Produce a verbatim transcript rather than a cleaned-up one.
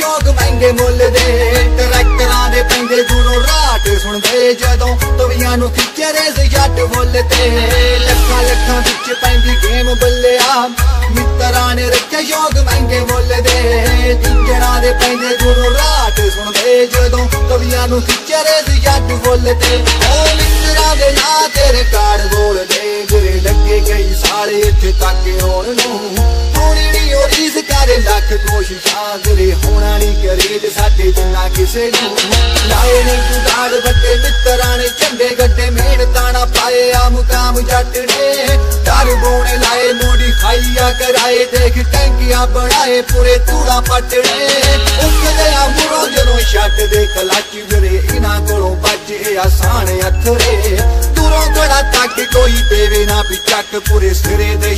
योग महंगे मुल दे ट्रैक्टरां दे पैंदे दूरों राट सुनदे जदों तवियां नूं खिच्चे रेस जट मुल ते लक्खां लक्खां विच पैंदी गेम बल्ले आ मित्तरां ने रखे योग महंगे मुल दे तिंजरां दे पैंदे दूरों राट सुनदे जदों तवियां नूं खिच्चे रेस जट मुल ते ओ मित्तरां दे ना तेरे कार गोल दे जिरे लगे गई सारे इत्थे तक होण नूं लख कोशिशां तेरे होना नहीं करीब साडे जिन्ना किसे नूं लाए नहीं जुगाड़ बड्डे मित्तरां ने चंगे गड्डे मेहनताना पाए आ मुकाम जट ने डर बोने लाए मोड़ी खाइया कराए देख टैंकियां बनाए पूरे धूड़ा पटने उकदियां मुरों जदों छट दे कलाची रे इन्हां कोलों बच आसान हत्थरे दूरों कड़ा तक कोई देवे ना भी चट पूरे सिरे दे